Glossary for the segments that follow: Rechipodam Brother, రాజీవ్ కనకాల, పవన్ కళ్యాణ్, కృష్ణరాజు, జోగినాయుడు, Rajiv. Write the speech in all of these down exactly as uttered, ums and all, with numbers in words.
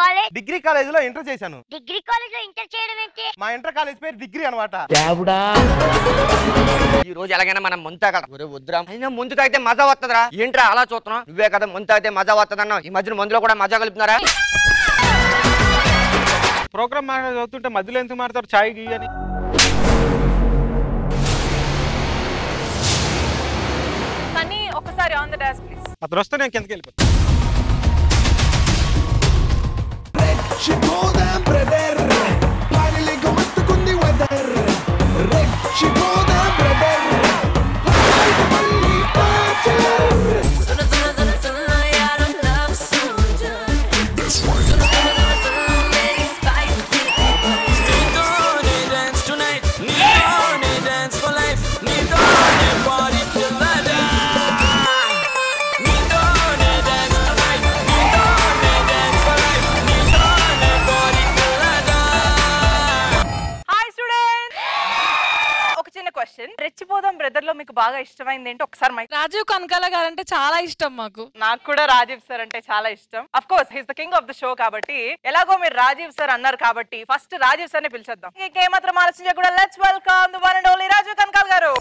College degree college లో inter చేశాను. Degree college లో ఇంటర్ చేయడం ఏంటి? మా ఇంటర్ కాలేజ్ పేరు డిగ్రీ అన్నమాట. దేవుడా ఈ రోజు ఎలాగైనా మనం ముంతాగా ఒరే ఉద్రం అయినా ముందు తాగితే మజా వస్తదరా. ఏంట్రా అలా చూస్తున్నావు? నువ్వే కదా ముందు తాగితే మజా వస్తదన్నావు. ఈ మధ్యన మందులో కూడా మజా కలుపుతారా? ప్రోగ్రామ్ మాట్లాడ చదువుతుంటే మధ్యలో ఎందుకు మారుతారు? ఛాయ్ గీ అని సన్నీ ఒకసారి ఆన్ ద డాష్ ప్లీజ్. అతను వస్తే నేను కిందకి వెళ్ళిపోతాను. రెచ్చిపోదాం బ్రదర్ లో మీకు బాగా ఇష్టమైంది ఏంటి? ఒకసారి మైక్. రాజీవ్ కనకాల గారు అంటే చాలా ఇష్టం మాకు. నాకు కూడా రాజీవ్ సార్ అంటే చాలా ఇష్టం. Of course his the king of the show కాబట్టి ఎలాగో మీరు రాజీవ్ సార్ అన్నారు కాబట్టి ఫస్ట్ రాజీవ్ సార్ ని పిలిచేద్దాం. ఇంకే మాత్రం ఆలోచన చేయకుండా let's welcome the one and only రాజీవ్ కనకాల గారు.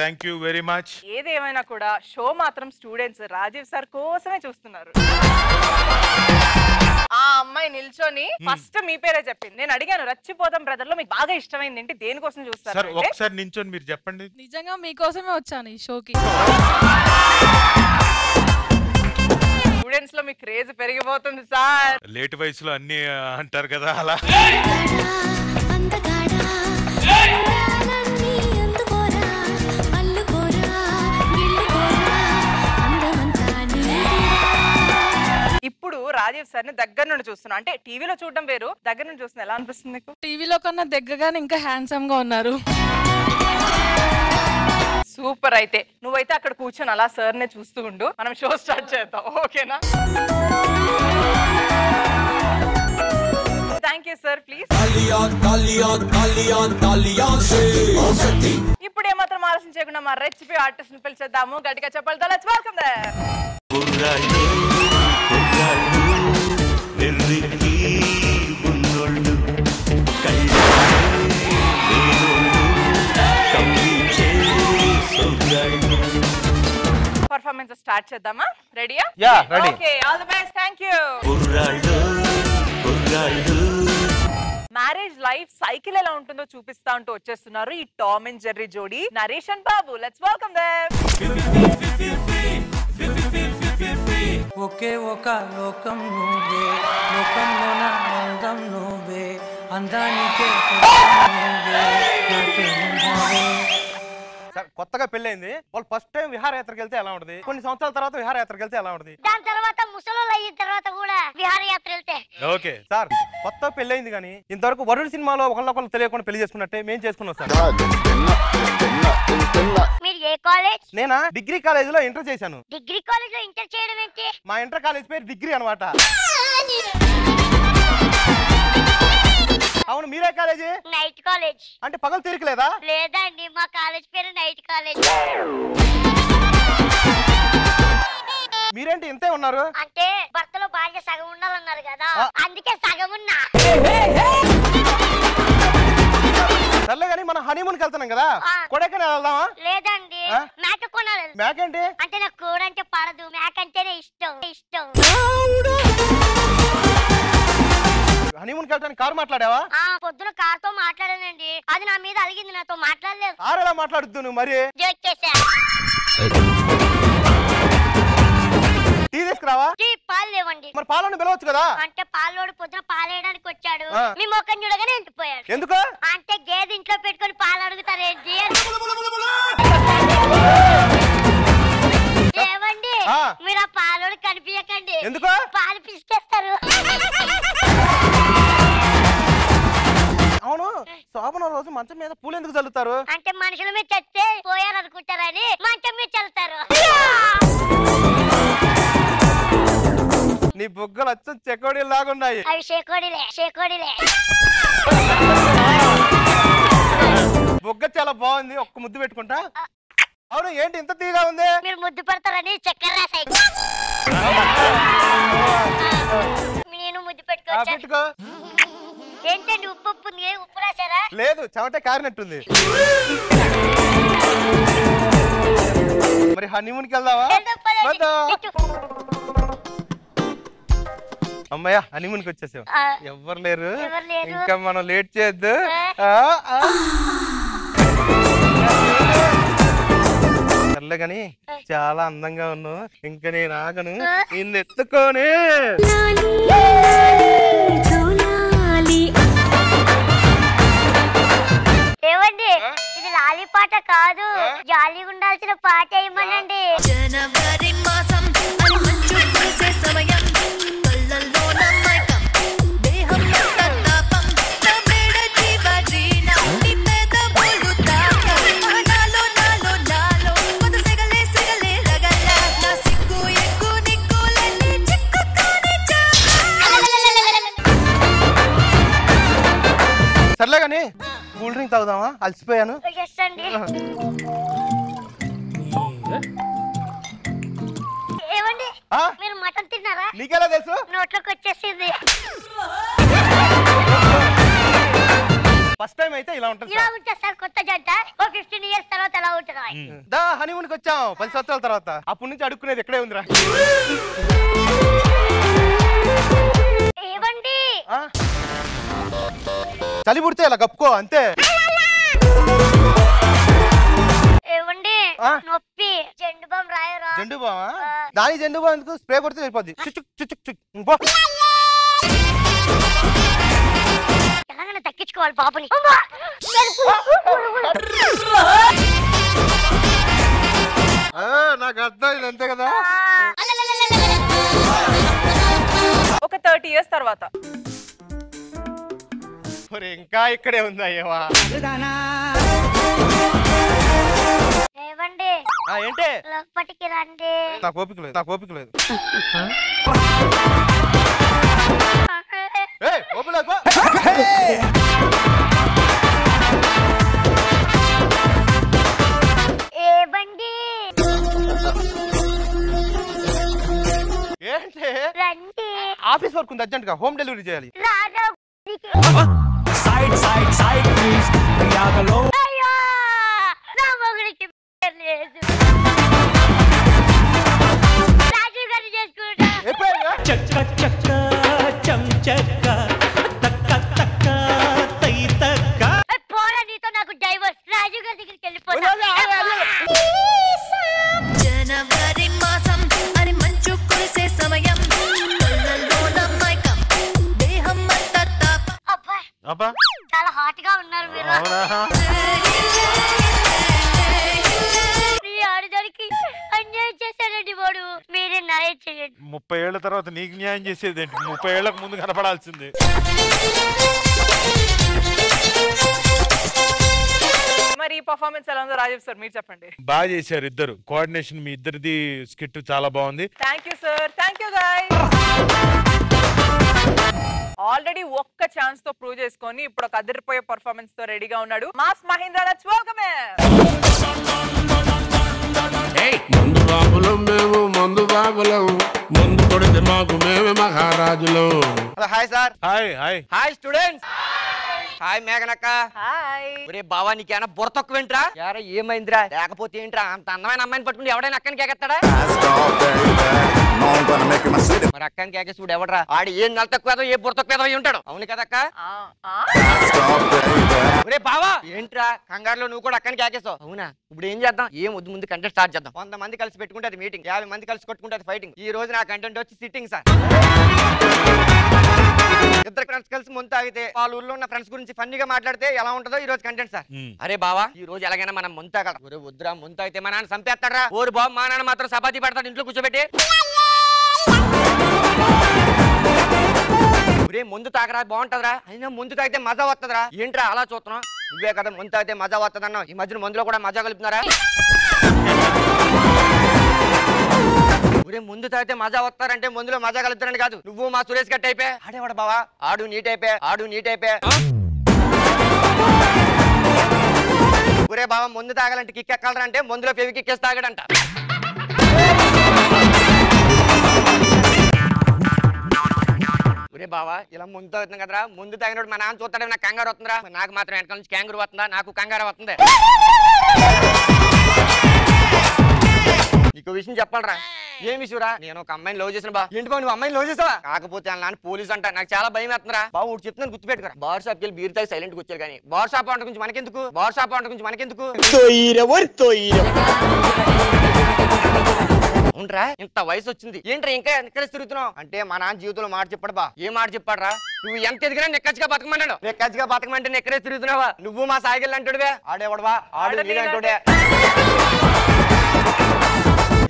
Thank you very much. ఏదేమైనా కూడా షో మాత్రం స్టూడెంట్స్ రాజీవ్ సార్ కోసమే చూస్తున్నారు. ఆ అమ్మాయి నిల్చొని ఫస్ట్ మీ పేరే చెప్పింది. నేను అడిగాను రచ్చిపోదాం బ్రదర్ లో మీకు బాగా ఇష్టమైంది ఏంటి, దేనికోసం చూస్తారు? సార్ ఒకసారి నిల్చొని మీరు చెప్పండి. నిజంగా మీకోసమే వచ్చాను ఈ షోకి. స్టూడెంట్స్ లో మీ క్రేజ్ పెరిగిపోతుంది సార్. లేట్ వయసులో అన్ని అంటారు కదా అలా. ఇప్పుడు రాజీవ్ సార్ ని దగ్గర నుండి చూస్తున్నా అంటే టీవీలో చూడడం వేరు, దగ్గర నుండి చూస్తున్నా ఎలా అనిపిస్తుంది మీకు? టీవీలో కన్నా దగ్గరగానే ఇంకా హ్యాండ్సమ్ గా ఉన్నారు. సూపర్. అయితే నువ్వైతే అక్కడ కూర్చొని అలా సార్ నే చూస్తూ ఉండు, మనం షో స్టార్ట్ చేద్దాం ఓకేనా? Thank you sir. ప్లీజ్ ఇప్పుడు ఏమాత్రం ఆలోచన చేయకుండా మా రెచ్చిపీ ఆర్టిస్ట్ ని పిలిచేద్దాము. గట్టిగా చెప్పాలి. Let's welcome there. Performance start చేద్దామా? రెడీయా? Yeah ready. Okay all the best. Thank you. కుర్రాళ్ళు కుర్రాళ్ళు మ్యారేజ్ లైఫ్ సైకిల్ ఎలా ఉంటుందో చూపిస్తా ఉంటూ వచ్చేస్తున్నారు ఈ టామ్ అండ్ జెర్రీ జోడి Naresh and Babu. Let's welcome them. ఒకే ఒక లోకం నువ్వే, లోకంలో నా అందం నువ్వే, అందానికే సార్. కొత్తగా పెళ్ళైంది వాళ్ళు ఫస్ట్ టైం విహారయాత్రకి వెళ్తే ఎలా ఉంటుంది? కొన్ని సంవత్సరాల తర్వాత విహారయాత్రకి వెళ్తే ఎలా ఉంటుంది? దాని తర్వాత ముసలోళ్ళు అయిన తర్వాత కూడా విహారయాత్ర వెళ్తే ఓకే సార్. కొత్త పెళ్ళైంది కానీ ఇంతవరకు వరుడు సినిమాలో ఒకళ్ళొకళ్ళు తెలియకుండా పెళ్లి చేసుకున్నట్టే మేము చేసుకున్నాం సార్. మీరు ఏ కాలేజ్? నేనా డిగ్రీ కాలేజ్ లో ఇంటర్ చేశాను. డిగ్రీ కాలేజ్ లో ఇంటర్ చేయడం ఏంటి? మా ఇంటర్ కాలేజ్ పేరు డిగ్రీ అన్నమాట. అవును మీరే కాలేజ్? Night college. అంటే పగలు తీరికలేదా? లేదండి మా కాలేజ్ పేరు నైట్ కాలేజ్. మీరేంటి ఇంతే ఉన్నారు? అంటే భర్తలో భార్య సగం ఉండాలన్నారు కదా అందుకే సగం ఉన్నా. సర్లే గానీ మనం హనీమూన్ కి వెళ్తున్నాం కదా, కొడైకెనాల్ వెళ్దామా? లేదండి మేక కొనాలి. మేక ఏంటి? అంటే నాకు కోడంటే పడదు, మేక అంటేనే ఇష్టం ఇష్టం. హనీమూన్ కి వెళ్తాను. కారు మాట్లాడావా? పొద్దున కార్ తో మాట్లాడానండి, అది నా మీద అలిగింది, నాతో మాట్లాడలేదు. కారు ఎలా మాట్లాడుద్దు నువ్వు? మరి జోక్ చేశా. టీ తీసుకురావా? టీ పాలు లేవండి. మరి పాలను పిలవచ్చు కదా? అంటే పాలోడు పొద్దున పాలేయడానికి వచ్చాడు, మీ మొక్కని చూడగానే ఎండిపోయాడు. ఎందుకు అంటే గేదె ఇంట్లో పెట్టుకుని పాలు అడుగుతారేంటి? లేవండి మీరు ఆ పాలోడు కనిపించకండి. ఎందుకు? పాలు పిసికేస్తారు. అవును शोभन रोज मंच पूल चलुतार अंत मनुष्य चलता नी बुग्गल चकोड़ी बुग्ग चला बहुत मुद्दे पेट्टुकुंटा అవును ఏంటి ఇంత తీగా ఉంది మీరు ముద్దు పెడతారని చక్కర రాసాయి నేను ముద్దు పెట్టుకోవచ్చా పెట్టుకో ఏంటండి ఉప్పు ఉప్పు ఉంది ఉప్పు రాసారా లేదు చవట కారినట్టు ఉంది మరి హనీమూన్ కి వెళ్దామా వద్దా అమ్మయ్య హనీమూన్ కి వచ్చేసాం ఎవ్వరు లేరు ఇంకా మనం లేట్ చేయొద్దు ఆ ఆ चाला अंदंगा उन्नु इंका नेनु आगनु निन्नु एत्तुकोने एवंडि इदि लाली पाट कादु जालीगा उंडाल्सिन पाट अयमनंडि जनवरी मासं अनि मंचु कुरिसे समयं कल्लल्लोन मैकम देहं तत्तापं तबेड जीवजीना निपेद बोलुता सरला कूल ड्रिंक तागुदामा अलसिपोया मटन तिन्नारा नीकेला तेलुसु नोट्लोकी वच्चेसिंदी फस्ट टाइम अयिते इला उंटदि इला उंटदि सर कोत्त जंट ओ पंद्रह इयर्स तर्वात अला उंटदि दा हनीमून की वच्चाम दस संवत्सराल तर्वात अप्पुडु नुंचि अडुक्कुनेदि इक्कडे उंदिरा एवंडी आ चली पुड़ते अला गप्को अंते जेंडु बाम दानी जेंडु बाम स्प्रे कोड़ते चलिपोद्दी चुचुक चुचुक चुक बो एलागना तक्किंचुकोवाली बाबुनी आ नाकु अर्थमैंदि अंते कदा ఒక तीस ఇయర్స్ తర్వాత इंका इकड़े ऑफिस वर्क अर्जेंट का होम डेलीवरी चेयाली साइड साइड साइड प्लीज यागलो अयो ना मगड़ी के ले राजू कर जसकुटा एपरा चक्का चक्का चमचक्का टक्का टक्का तई टक्का ए पोरा नी तो नाकू डाइवर्स राजू कर दिख के लिपोता जनवरी मासम अरे मंचु कुरिसे समयम अब्बा చాలా హాట్ గా ఉన్నారు మీరు ప్రియ ఆడిదరికి అన్యాయం చేసారండి వాడు మీరే నరేట్ చేయండి तीस ఏళ్ల తర్వాత నీకు న్యాయం చేసేదేంటి तीस ఏళ్లకు ముందు కనపడాల్సింది మరి ఈ పర్ఫార్మెన్స్ ఎలా ఉందో రాజీవ్ సార్ మీరు చెప్పండి బాగా చేశారు ఇద్దరు కోఆర్డినేషన్ మీ ఇద్దరిది స్కిట్ చాలా బాగుంది thank you sir thank you guys already ఒక్క ఛాన్స్ తో ప్రూవ్ చేసుకొని ఇప్పుడు ఒక అదిరిపోయే పర్ఫార్మెన్స్ తో రెడీగా ఉన్నాడు mass Mahendra let's welcome him ఏయ్ మందు బాబులం మేము మందు బాబులం మందు కొడితే మాకు మేమే మహారాజులం hello hi sir hi hi hi students hi మేఘనక్క హాయ్ ఒరే బావ నీకేనా బుర్ర తక్కువేంట్రా యారా ఏమైందిరా లేకపోతే ఏంట్రా అంత అందమైన అమ్మాయిని పట్టుకొని ఎవడైనా అక్కని కేకేస్తాడా మరి అక్కని కేకేసుడు ఎవడరా ఆడి ఏం నల్ తక్కువేదో ఏ బుర్ర తక్కువేదో ఉంటాడు అవును కదక్క ఒరే బావ ఏంట్రా కంగారులో నువ్వు కూడా అక్కని కేకేసావు అవునా ఇప్పుడు ఏం చేద్దాం ఏం వద్దు ముందు కంటెంట్ స్టార్ట్ చేద్దాం వంద మంది కలిసి పెట్టుకుంటారు మీటింగ్ యాభై మంది కలిసి కొట్టుకుంటారు ఫైటింగ్ ఈ రోజు నా కంటెంట్ వచ్చి సిట్టింగ్ సార్ इधर फ्रेंड्स कल मुन ताते फ्रेंड्स फनी ऐटो कंटेंट सर अरे बाबा एलागैना मन मुन तागल वद्रा मुन ताते मैं चंपेस्ताडरा ओर बाबा मा नान्न मात्रम सपाती पड़ता इंट्लो कूर्चोबेट्टी मुझे तागरा बहुत अना मुझे तागते मजा वस्तरा एंट्रा अला चूतना నువ్వే కదా ముంతైతే మజా వస్తదన్న ఈ మధ్యన మందులో కూడా మజా కలుపునారా ఒరే ముందుతైతే మజా వస్తారంటే మందులో మజా కలుపుతారని కాదు నువ్వు మా సురేష్ గట్ టైపే ఆడేవాడు బావా ఆడు నీ టైపే ఆడు నీ టైపే ఒరే బావ ముందు తాగాలంటే కిక్ ఎక్కాలరా అంటే మందులో ఫెవి కిక్కేసి తాగాడంట बाबा इला मुंत कदरा मुझे तक मैं आम चुता कंगार वनक कैंगर कंगार नीक विषय चपालरा विषयरा नैन अम्मा लव बाबा अम्मा लव का पोलिस अंट ना चाल भय बाबा गुर्तरा बार षाप बीर तक सैलैंट वाई बार षाप मन के बार षाप मन के उन्रा इंत वयस इंका तिगुना अंटे मैं जीवन में माट चपड़ा बात चपड़रा एंतना निखच बतकमना निखच बतकमेंटे निखरे तिगुनावा ना साइकिल्वे आड़ेवाड़वा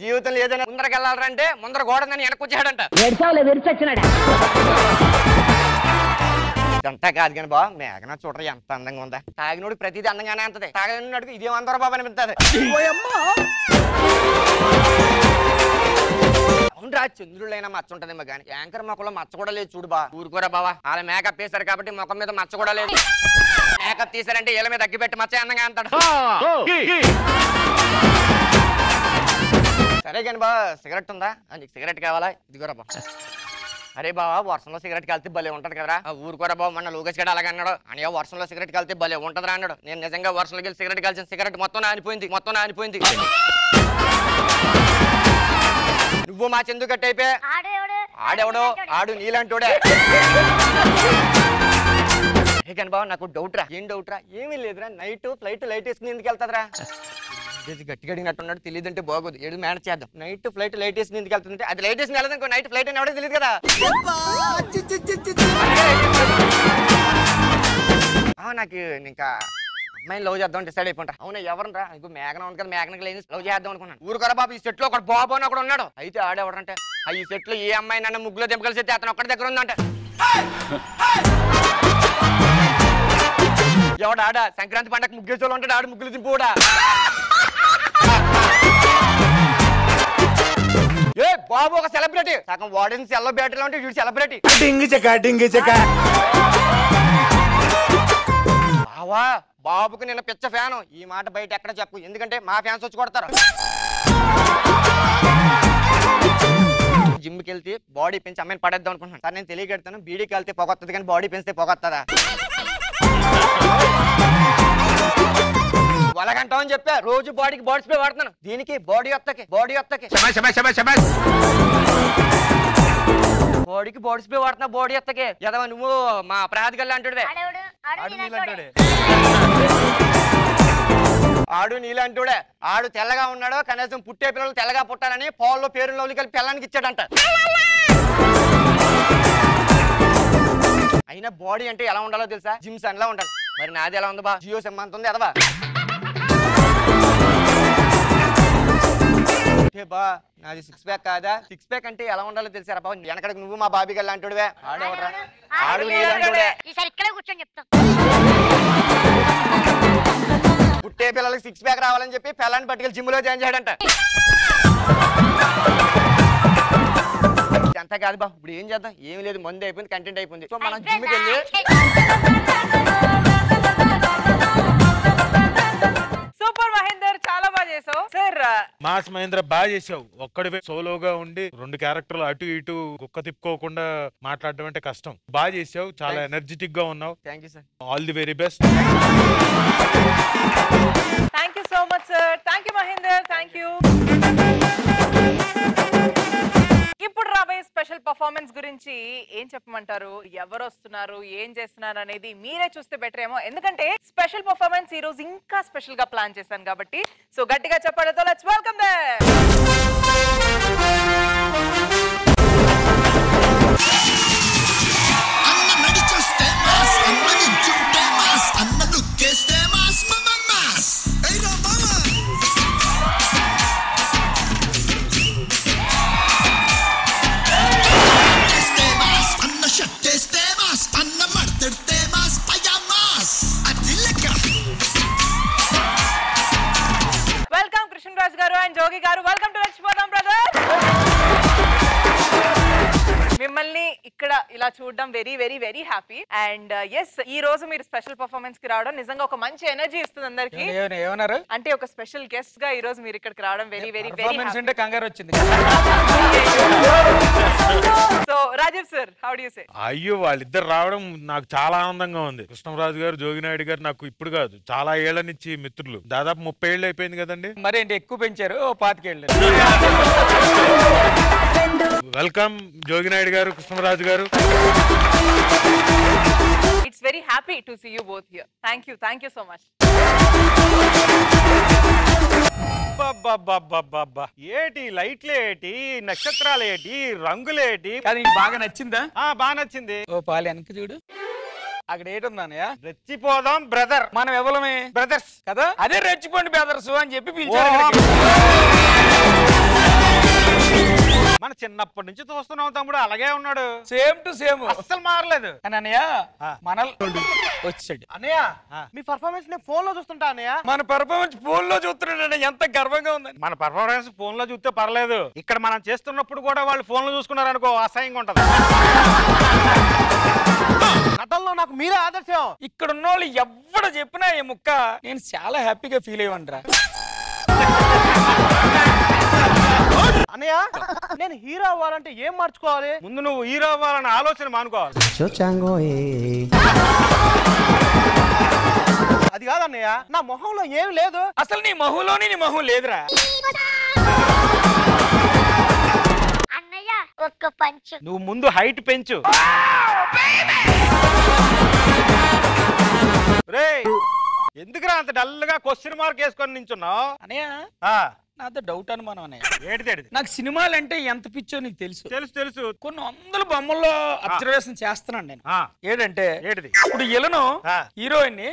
जीवन में मुंदरकेल्लाले मुंदर गोड़न एनकोचा अंता का मेघना चूडर एंत अंदा तागनोड़ प्रतीदी अंदे तागन इधे अंदर बाबा అవునరా చంద్రులైనా మచ్చ ఉంటదేమో గాని యాంకర్ మొక్కలో మచ్చ కూడా లేదు చూడు బా ఊరుకోరా బావ అలా మేకప్ వేశారు కాబట్టి మొఖం మీద మచ్చ కూడా లేదు మేకప్ తీశారంటే ఇళ్ళ మీద అగ్గి పెట్టి మచ్చ అందంగా అంటాడు సరే గాని బా సిగరెట్ ఉందా నీకు సిగరెట్ కావాలా ఇదిగోరా బా अरे बाबा वर्ष में सिगरेट कलते भले उठा कदरा ऊरकोरा बाबा मैं लोकेश गड्ड अला अना वर्ष में सिगरेट कलते भले उठदरा अना नीन निजा वर्ष में सिगरेट कल सिगरेट मोतम आनी मोतम आनी चंदू गटे आड़ेवड़ो आड़ नीलांटोड़े बाबा ना डौट्रा एम डौट्रा एमी लेदरा नईट फ्लैट लाइट वेसरा गट्टिगडिगिनट्टुन्नाडु बोगोदु एडु मैनेज चेद्दाम नैट फ्लैट लाइट वेसिनंदुकु अदि लाइट वेसिनंदुकु नैट फ्लैट अनि एवडो तेलियदु कदा आ नाकु इंका अम्मायिनि लव चेद्दाम डिसैड अयिपोंटा अवुनु एवरनरा इंको मेघना उंदि कदा मेघनकु लेनि लव चेद्दाम अनुकुन्नानु ऊरुकोरा बाबू ई सेट लो ओकड बाबू अनि अकड उन्नाडु अयिते आडे एवडंटे आ ई सेट लो ए अम्मायि नन्नु मुग्गुलो दिंपकल सेते अतनु अकड दग्गर उंदंट एवड आडा संक्रांति पंडगकु मुग्गेसोलु उंटाडु आडु मुग्गुलु दिंपोडा ఏ బాబు ఒక సెలబ్రిటీ సగం వాడిన సెలబ్రిటీలా ఉంటే వీడు సెలబ్రిటీ డింగి చెక డింగి చెక బావా బాబుకి నేను పిచ్చ ఫ్యాన్ ఈ మాట బయట ఎక్కడ చెప్పు ఎందుకంటే మా ఫ్యాన్స్ వచ్చి కొడతారు జిమ్ కి వెళ్తే బాడీ పెంచి అమ్మాయిని పడేద్దాం అనుకుంటున్నాను సార్ నేను తెలియగడతాను బీడీకి వెళ్తే పొగొత్తది కానీ బాడీ పెంచితే పొగొత్తదా వలగంటామని చెప్పా రోజు బాడీకి బాడీ స్ప్రే వాడతాను దీనికి బాడీ అత్తకి బాడీ అత్తకి శభాష్ శభాష్ శభాష్ శభాష్ బాడీకి బాడీ స్ప్రే వాడతాను బాడీ అత్తకి యదవ నువ్వు మా ప్రాధి గల్ల అంటాడువే ఆడు ఆడు నీలంటాడు ఆడు నీలంటాడే ఆడు తెల్లగా ఉన్నాడో కనీసం పుట్టే పిల్లలు తెల్లగా పుట్టాలని పాల్లో పేరుని లౌలి కలిపి పిల్లానికి ఇచ్చాడంట అయినా బాడీ అంటే ఎలా ఉండాలో తెలుసా జిమ్ సన్ లా ఉండాలి మరి నాది ఎలా ఉంది బా జియో సిమ్ అంత ఉంది యదవ బా నాది సిక్స్ ప్యాక్ కాదా సిక్స్ ప్యాక్ అంటే ఎలా ఉండాలో తెలుసారా బాబు వెనకడకు నువ్వు మా బాబీ గల్ల అంటాడువే ఆడవరా ఆడు నీలంటాడే ఈసారి ఇక్కడే కూర్చొని చెప్తా పుట్టే పిల్లలకు సిక్స్ ప్యాక్ రావాలని చెప్పి పిల్లని పట్టుకెళ్ళి జిమ్ లో జాయిన్ చేయడంట అంతా కాదు బా ఇప్పుడు ఏం చేద్దాం ఏమీ లేదు మందు అయిపోయింది కంటెంట్ అయిపోయింది సో మనం జిమ్ కి వెళ్ళి సూపర్ మహేందర్ చాలా బాగా చేసావు సర్ మాస్ మహేంద్ర బాగా చేసావు ఒక్కడివే సోలోగా ఉండి రెండు క్యారెక్టర్లు అటు ఇటు గుక్క తిప్పుకోకుండా మాట్లాడడం అంటే కష్టం బాగా చేసావు చాలా ఎనర్జెటిక్ గా ఉన్నావు thank you sir all the very best thank you so much sir thank you Mahender thank you ఇప్పుడు రాబోయే స్పెషల్ పర్ఫార్మెన్స్ గురించి ఏం చెప్పమంటారు ఎవరు వస్తున్నారు ఏం చేస్తున్నారు అనేది మీరే చూస్తే బెటర్ ఏమో ఎందుకంటే స్పెషల్ పర్ఫార్మెన్స్ ఈ రోజు ఇంకా స్పెషల్ గా ప్లాన్ చేశాను కాబట్టి సో గట్టిగా చెప్పాలతో లెట్స్ వెల్కమ్ దెం అన్న నడిచేస్తే మాస్ అన్న నడిచేస్తే మాస్ అన్న నడిచేస్తే మాస్ మాస్ ఏరా మామ This temas, Anna Marter temas, Payamas, Adileka. మిమ్మల్ని ఇక్కడ ఇలా చూడడం very very very happy and yes ఈ రోజు మీరు స్పెషల్ పర్ఫార్మెన్స్ కి రావడం నిజంగా ఒక మంచి ఎనర్జీ ఇస్తుంది అందరికీ. ఏమను ఏమన్నారు అంటే ఒక స్పెషల్ గెస్ట్ గా ఈ రోజు మీరు ఇక్కడికి రావడం వెరీ వెరీ వెరీ పర్ఫార్మెన్స్ అంటే కంగారు వచ్చింది. So Rajiv sir how do you say? అయ్యో వాళ్ళిద్దరు రావడం నాకు చాలా ఆనందంగా ఉంది. కృష్ణరాజు గారు జోగినాయుడు గారు నాకు ఇప్పుడు కాదు చాలా ఏళ్ల నుంచి మిత్రులు, దాదాపు ముప్పై ఏళ్ళు అయిపోయింది కదండి. మరేంటి ఎక్కువ పెంచారు పాతికేళ్ళు. వెల్కమ్ జోగినాయుడు గారు కృష్ణరాజు గారు. It's very happy to see you both here. Thank you thank you so much. బాబా ఏటి లైట్లేటి నక్షత్రాలేటి రంగులేటి కానీ బాగా నచ్చిందా? బాగా నచ్చింది. ఓ పాలి వెనక చూడు అక్కడ ఏటున్నానయా. రెచ్చిపోదాం బ్రదర్, మనం ఎవరమే బ్రదర్స్ కదా, అదే రెచ్చిపోండి బ్రదర్స్ అని చెప్పి మన చిన్నప్పటి నుంచి చూస్తున్నాం. తమ్ముడు అలాగే ఉన్నాడు, సేమ్ టు సేమ్ అస్సలు మారలేదు. అనయ్య మనల్ వచ్చాడు. అనయ్య మీ పర్ఫార్మెన్స్ నేను ఫోన్ లో చూస్తుంటా. అనయ్య మన పర్ఫార్మెన్స్ ఫోన్ లో చూస్తున్నాడు, ఎంత గర్వంగా ఉంది. మన పర్ఫార్మెన్స్ ఫోన్ లో చూస్తే పర్లేదు, ఇక్కడ మనం చేస్తున్నప్పుడు కూడా వాళ్ళు ఫోన్ లో చూసుకున్నారు అనుకో అసహ్యంగా ఉంటది. నటనలో నాకు మీరే ఆదర్శం. ఇక్కడ ఉన్న వాళ్ళు ఎవరు చెప్పినా ఈ ముక్క నేను చాలా హ్యాపీగా ఫీల్ అయ్యమంటారా. అన్నయ్య నేను హీరో అవ్వాలంటే ఏం మార్చుకోవాలి? ముందు నువ్వు హీరో అవ్వాలని ఆలోచన మానుకోవాలి. అది కాదన్నయ్య నా మొహంలో ఏం లేదు. అసలు నీ మొహంలోని నీ మొహం లేదురా. నువ్వు ముందు హైట్ పెంచు. ఎందుకురా అంత డల్ గా క్వశ్చన్ మార్క్ వేసుకొని నించున్నావు? నాతో డౌట్ అనుమానం అన్నయ్య. ఏడితేడి నాకు సినిమాలు అంటే ఎంత పిచ్చో నీకు తెలుసు తెలుసు తెలుసు కొన్ని వందల బొమ్మల్లో అబ్జర్వేషన్ చేస్తున్నాను నేను. ఏడంటే ఏడిది ఇప్పుడు ఎలను హీరోయిన్ ని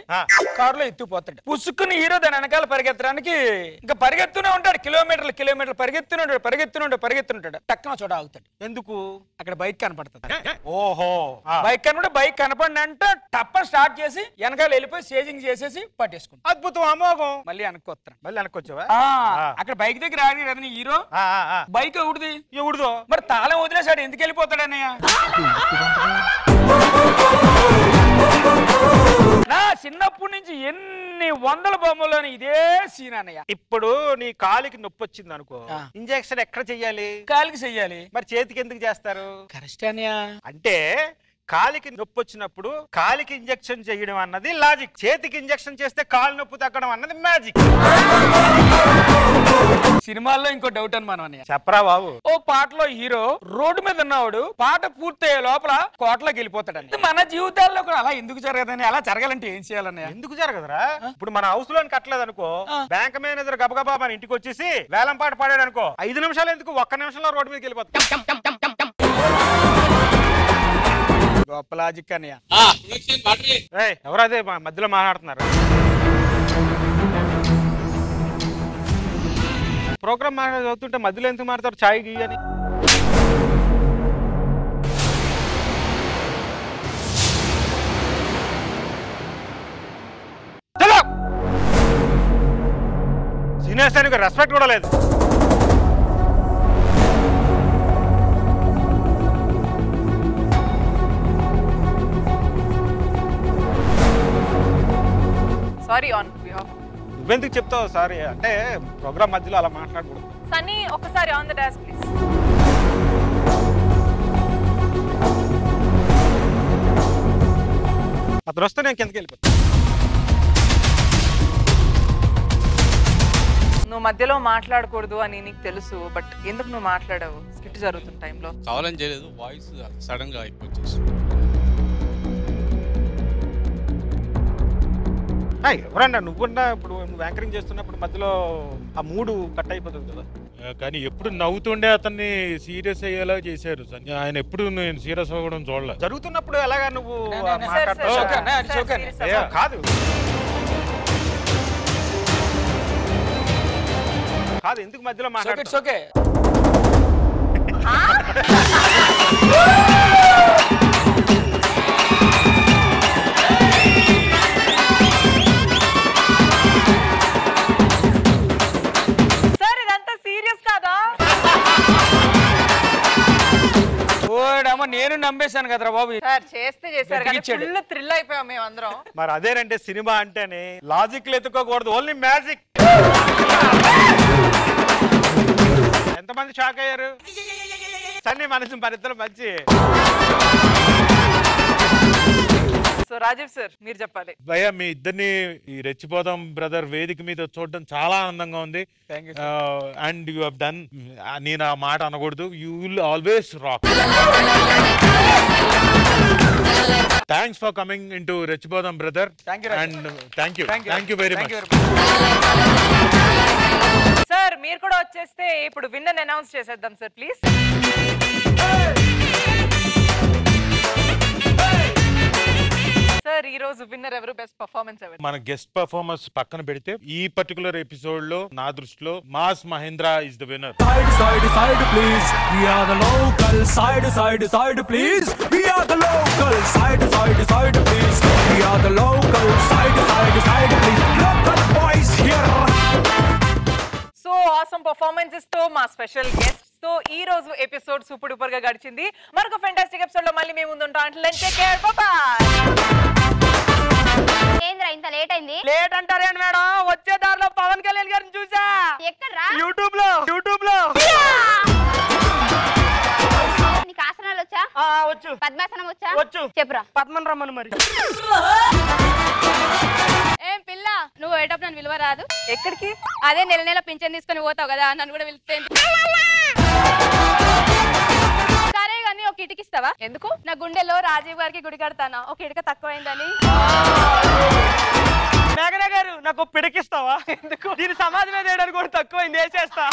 కారులో ఎత్తుపోతాడు, పుసుక్కుని హీరో దాని వెనకాల పరిగెత్తడానికి ఇంకా పరిగెత్తూనే ఉంటాడు, కిలోమీటర్లు కిలోమీటర్లు పరిగెత్తూనే ఉంటాడు పరిగెత్తూనే పరిగెత్తుంటాడు. టక్కన చోట ఆగుతాడు, ఎందుకు? అక్కడ బైక్ కనపడుతుంది. ఓహో బైక్ కనపడి బైక్ కనపడి అంటే టప్పని స్టార్ట్ చేసి వెనకాల వెళ్ళిపోయి సేజింగ్ చేసేసి పట్టేసుకుంటాడు. అద్భుతం అమోఘం. మళ్ళీ అనుకోస్తాను మళ్ళీ అనుకోవచ్చావా? అక్కడ బైక్ దగ్గర ఆడి హీరో బైక్ ఎవడిది ఎవడిదో మరి తాళం వదిలేసాడు, ఎందుకు వెళ్ళిపోతాడన్నయ్య? నా చిన్నప్పటి నుంచి ఎన్ని వందల బొమ్మలోని ఇదే సీన్ అన్నయ్య. ఇప్పుడు నీ కాలికి నొప్పి వచ్చింది అనుకో, ఇంజెక్షన్ ఎక్కడ చెయ్యాలి? కాలికి చెయ్యాలి. మరి చేతికి ఎందుకు చేస్తారు? కరెస్టేనయ్య అంటే కాలికి నొప్పి వచ్చినప్పుడు కాలికి ఇంజెక్షన్ చేయడం అన్నది లాజిక్, చేతికి ఇంజెక్షన్ చేస్తే కాలు నొప్పి తగ్గడం అన్నది మ్యాజిక్. సినిమాల్లో ఇంకో డౌట్ అని మనం చెప్పరా బాబు. ఓ పాటలో హీరో రోడ్డు మీద ఉన్నవాడు పాట పూర్తయ్యే లోపల కోటలోకి వెళ్ళిపోతాడని. మన జీవితాల్లో కూడా అలా ఎందుకు జరగదని, అలా జరగాలంటే ఏం చేయాలని? ఎందుకు జరగదురా, ఇప్పుడు మన హౌస్ లోని కట్టలేదు అనుకో, బ్యాంక్ మేనేజర్ గబగబా మన ఇంటికి వచ్చేసి వేలం పాట పాడాడు అనుకో, ఐదు నిమిషాలు ఎందుకు ఒక్క నిమిషంలో రోడ్డు మీదకి వెళ్ళిపోతాం. గొప్ప లాజిక్ అన్నయ్య. ఎవరు అదే మధ్యలో మాట్లాడుతున్నారు? ప్రోగ్రామ్ చదువుతుంటే మధ్యలో ఎందుకు మాట్లాడతారు? ఛాయ్ గీ అని సీనియర్స్ అని రెస్పెక్ట్ కూడా లేదు. Sorry on behalf. నువ్వెందుకు చెప్తావు సారీ అంటే? ప్రోగ్రామ్ మధ్యలో అలా మాట్లాడకూడదు. సన్నీ ఒకసారి ఆన్ ద డాష్ ప్లీజ్. అతను వస్తే నేను కిందకి వెళ్ళిపోతా. నువ్వు మధ్యలో మాట్లాడకూడదు అని నీకు తెలుసు, బట్ ఎందుకు నువ్వు మాట్లాడావు? స్కిట్ జరుగుతున్న టైంలో కావాలని చేయలేదు, వాయిస్ సడన్ గా అయిపోతుంది. ఎవరన్నా నువ్వున్నా ఇప్పుడు నువ్వు యాంకరింగ్ చేస్తున్నప్పుడు మధ్యలో ఆ మూడు కట్ అయిపోతుంది కదా. కానీ ఎప్పుడు నవ్వుతుండే అతన్ని సీరియస్ అయ్యేలా చేశారు. ఆయన ఎప్పుడు నేను సీరియస్ అవ్వడం చూడలేదు. జరుగుతున్నప్పుడు ఎలాగా నువ్వు కాదు కాదు ఎందుకు మధ్యలో మాట్లాడుతున్నావు? మరి అదేనంటే సినిమా అంటేనే లాజిక్ లేదుకోకూడదు, ఓన్లీ మ్యాజిక్. ఎంతమంది షాక్ అయ్యారు? సన్నీ మనసు పరిస్థితులు మంచి. సో రాజీవ్ సార్ మీరు చెప్పాలి. భయ్యా మీ ఇద్దరిని ఈ రెచ్చిపోదాం బ్రదర్ వేదిక మీద చూడడం చాలా ఆనందంగా ఉంది. అండ్ యూ హావ్ డన్, నేను ఆ మాట అనకూడదు, you will always rock. Thanks for coming in to రెచ్చిపోదాం brother and thank you, thank you very much sir. మీరు కూడా వచ్చేస్తే ఇప్పుడు విన్నర్ అనౌన్స్ చేసేద్దాం సార్ ప్లీజ్. సార్ ఈ రోజు విన్నర్ ఎవరు, బెస్ట్ పర్ఫార్మెన్స్ ఎవరు? మన గెస్ట్ పర్ఫార్మెన్స్ పక్కన పెడితే ఈ పర్టికులర్ ఎపిసోడ్ లో నా దృష్టిలో mass Mahendra is the winner. Side side side please, we are the local. Side side side please, we are the local. Side side side please, we are the local. Side side side please, local boys here. So awesome performances తో మా special guest తో ఈ రోజు episode super duper గా గడిచింది. మరొక fantastic episode లో మళ్ళీ మేము ముందుంటాం. అంటే టేక్ కేర్, బై బై. ఏంద్ర ఇంత లేట్ అయింది? లేట్ అంటారేంటి మేడం, వచ్చే దారిలో పవన్ కళ్యాణ్ గారిని చూసా. ఎక్కడరా? యూట్యూబ్ లో. యూట్యూబ్ లో నీకు ఆసనాలు వచ్చా? ఆ వచ్చు. పద్మాసనం వచ్చా? వచ్చు. చెప్పురా. పద్మం రమ్మను మరి. ఏం పిల్ల నువ్వు ఏటప్పుడు నన్ను విలువ రాదు? ఎక్కడికి? అదే నెల నెల పింఛన్ తీసుకొని పోతావు కదా, నన్ను కూడా వెళ్తే సరే గానీ ఒక ఇటుకిస్తావా? ఎందుకు? నా గుండెలో రాజీవ్ గారికి గుడి కడతానా, ఒక ఇటుక తక్కువైందని. మేఘనా గారు నాకు పిడకిస్తావా? ఎందుకు? దీని సమాజం మీద కూడా తక్కువైంది, వేసేస్తా.